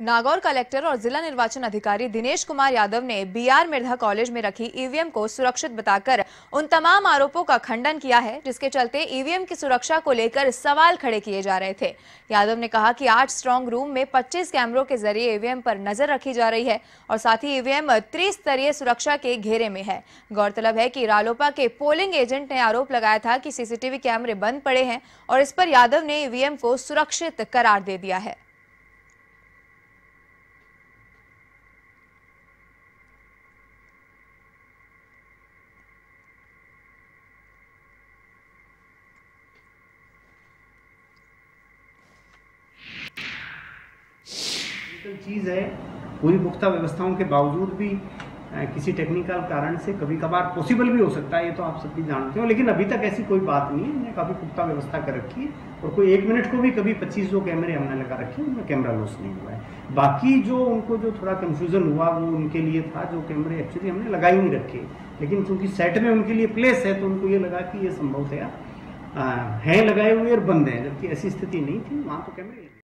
Nagaur collector और जिला निर्वाचन अधिकारी दिनेश कुमार यादव ने बीआर मिर्धा कॉलेज में रखी ईवीएम को सुरक्षित बताकर उन तमाम आरोपों का खंडन किया है, जिसके चलते ईवीएम की सुरक्षा को लेकर सवाल खड़े किए जा रहे थे। यादव ने कहा कि 8 स्ट्रांग रूम में 25 कैमरों के जरिए ईवीएम पर नजर रखी जा रही है और साथ ही ईवीएम त्रिस्तरीय सुरक्षा के घेरे में है। गौरतलब है कि रालोपा के पोलिंग एजेंट ने आरोप लगाया था कि सीसीटीवी कैमरे बंद पड़े हैं और इस पर यादव ने ईवीएम को सुरक्षित करार दे दिया है। चीज़ है, पूरी पुख्ता व्यवस्थाओं के बावजूद भी किसी टेक्निकल कारण से कभी कभार पॉसिबल भी हो सकता है, ये तो आप सब भी जानते हो। लेकिन अभी तक ऐसी कोई बात नहीं है, काफ़ी पुख्ता व्यवस्था कर रखी है और कोई 1 मिनट को भी कभी 25 जो कैमरे हमने लगा रखे हैं उनमें कैमरा लॉस नहीं हुआ है। बाकी जो उनको जो थोड़ा कन्फ्यूज़न हुआ वो उनके लिए था, जो कैमरे एक्चुअली हमने लगा ही नहीं रखे, लेकिन चूँकि सेट में उनके लिए प्लेस है तो उनको ये लगा कि ये संभवतया है लगाए हुए और बंद है, जबकि ऐसी स्थिति नहीं थी, वहाँ तो कैमरे